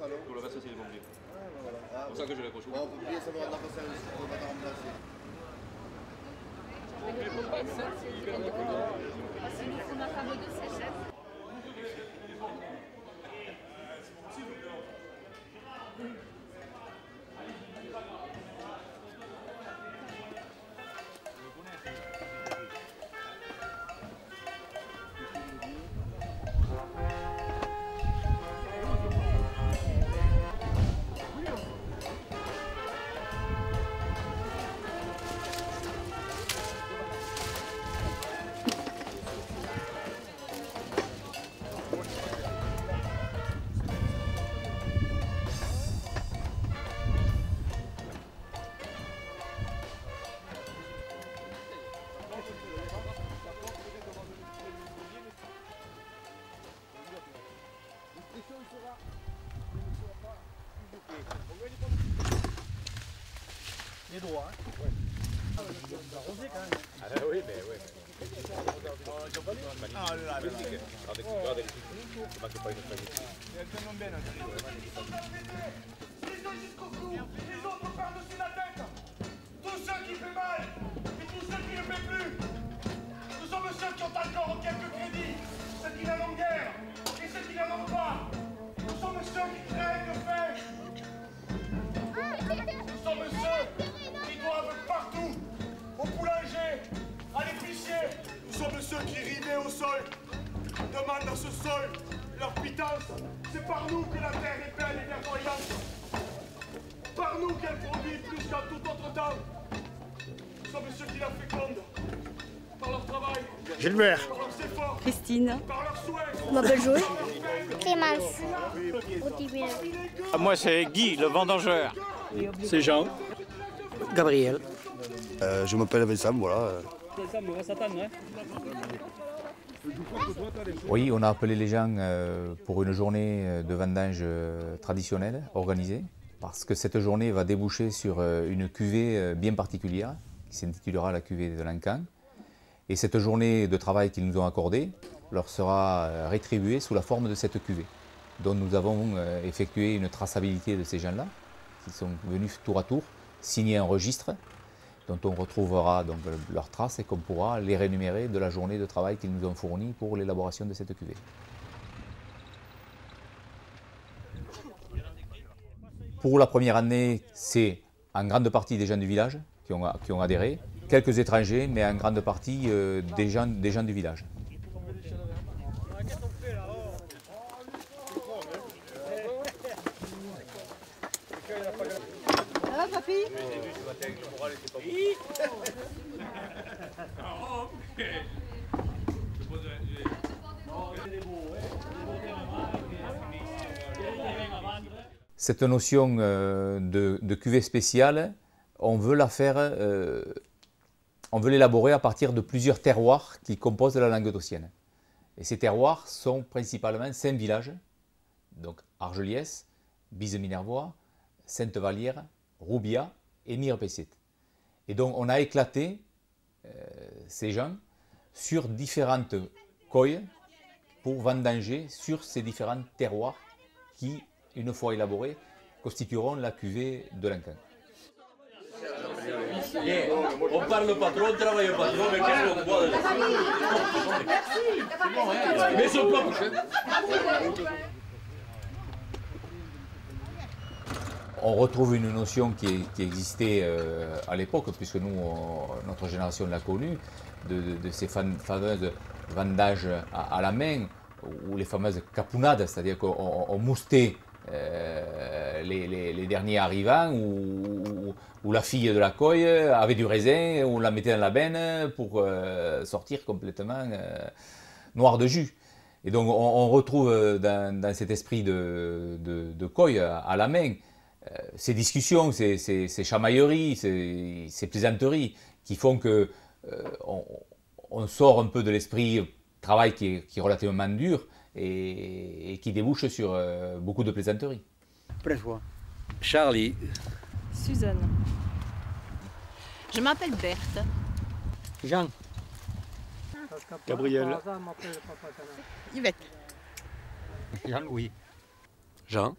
ça, non? Pour le reste, c'est les pompiers. Ah, ben voilà. Ah, c'est pour ça que je l'accroche. Bon, on peut oublier, ça me rend pas service, on va pas remplacer. C'est ma femme de séchette. Gilbert. Christine. On m'appelle Joël. Clémence. Moi, c'est Guy, le vendangeur. C'est Jean. Gabriel. Je m'appelle Vincent, voilà. Oui, on a appelé les gens pour une journée de vendange traditionnelle, organisée, parce que cette journée va déboucher sur une cuvée bien particulière, qui s'intitulera la cuvée de l'Enquant. Et cette journée de travail qu'ils nous ont accordée leur sera rétribuée sous la forme de cette cuvée, dont nous avons effectué une traçabilité de ces gens-là, qui sont venus tour à tour signer un registre, dont on retrouvera donc leurs traces et qu'on pourra les rémunérer de la journée de travail qu'ils nous ont fournie pour l'élaboration de cette cuvée. Pour la première année, c'est en grande partie des gens du village qui ont adhéré. Quelques étrangers, mais en grande partie des gens du village. Ah, papy ? Cette notion de cuvée spéciale, on veut la faire... on veut l'élaborer à partir de plusieurs terroirs qui composent la Languedocienne. Et ces terroirs sont principalement 5 villages, donc Argeliès, Bise Minervois, Sainte-Valière, Roubia et Mirepesset. Et donc on a éclaté ces gens sur différentes coilles pour vendanger sur ces différents terroirs qui, une fois élaborés, constitueront la cuvée de l'Enquant. Yeah. On parle pas trop, on travaille pas trop, mais qu'est-ce qu'on boit de la... Mais son propre. On retrouve une notion qui existait à l'époque, puisque nous, notre génération l'a connue, de ces fameuses vendages à la main, ou les fameuses capounades, c'est-à-dire qu'on moustait les derniers arrivants, où la fille de la coille avait du raisin, on la mettait dans la benne pour sortir complètement noire de jus. Et donc on retrouve dans cet esprit de coille à la main ces discussions, ces chamailleries, ces plaisanteries qui font que on sort un peu de l'esprit travail qui est relativement dur et qui débouche sur beaucoup de plaisanteries. Charlie. Suzanne. Je m'appelle Berthe. Jean. Gabriel. Yvette. Jean-Louis. Jean.